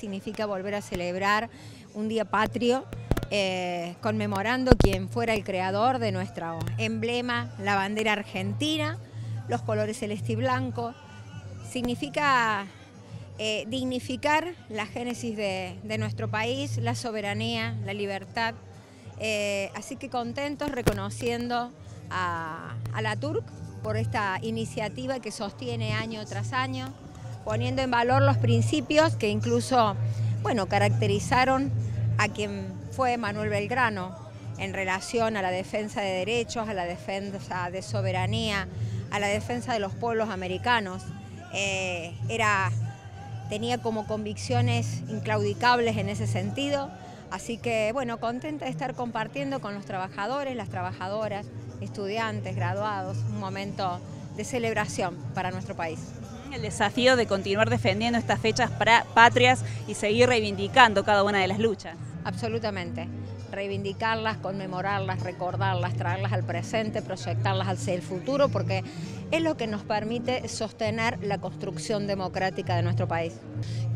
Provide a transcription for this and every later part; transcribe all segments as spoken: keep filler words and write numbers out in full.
significa volver a celebrar un día patrio, eh, conmemorando quien fuera el creador de nuestro emblema, la bandera argentina, los colores celeste y blanco. Significa eh, dignificar la génesis de, de nuestro país, la soberanía, la libertad. Eh, así que contentos, reconociendo a, a la UNRC por esta iniciativa que sostiene año tras año, poniendo en valor los principios que incluso, bueno, caracterizaron a quien fue Manuel Belgrano en relación a la defensa de derechos, a la defensa de soberanía, a la defensa de los pueblos americanos. Eh, era, tenía como convicciones inclaudicables en ese sentido, así que, bueno, contenta de estar compartiendo con los trabajadores, las trabajadoras, estudiantes, graduados, un momento de celebración para nuestro país. El desafío de continuar defendiendo estas fechas para patrias y seguir reivindicando cada una de las luchas. Absolutamente, reivindicarlas, conmemorarlas, recordarlas, traerlas al presente, proyectarlas hacia el futuro, porque es lo que nos permite sostener la construcción democrática de nuestro país.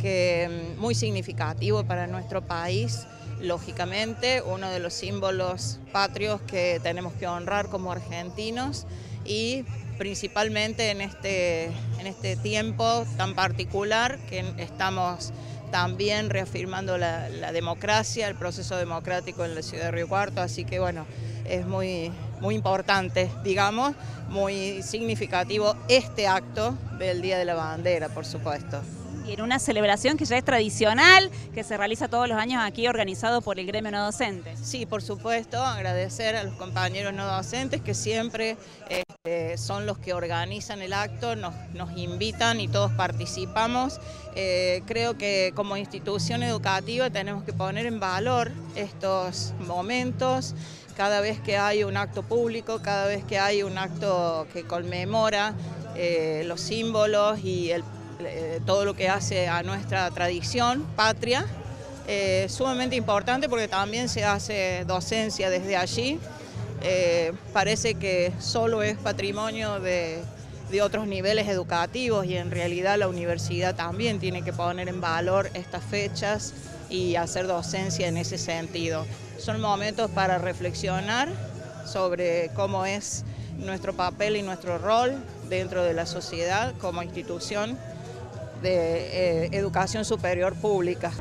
Que muy significativo para nuestro país, lógicamente, uno de los símbolos patrios que tenemos que honrar como argentinos, y principalmente en este, en este tiempo tan particular que estamos también reafirmando la, la democracia, el proceso democrático en la ciudad de Río Cuarto, así que bueno, es muy, muy importante, digamos, muy significativo este acto del Día de la Bandera, por supuesto. Y en una celebración que ya es tradicional, que se realiza todos los años aquí, organizado por el gremio no docente. Sí, por supuesto, agradecer a los compañeros no docentes que siempre este, son los que organizan el acto, nos, nos invitan y todos participamos. Eh, creo que como institución educativa tenemos que poner en valor estos momentos. Cada vez que hay un acto público, cada vez que hay un acto que conmemora eh, los símbolos y el todo lo que hace a nuestra tradición patria, eh, sumamente importante porque también se hace docencia desde allí, eh, parece que solo es patrimonio de, de otros niveles educativos y en realidad la universidad también tiene que poner en valor estas fechas y hacer docencia en ese sentido. Son momentos para reflexionar sobre cómo es nuestro papel y nuestro rol dentro de la sociedad como institución de eh, educación superior pública.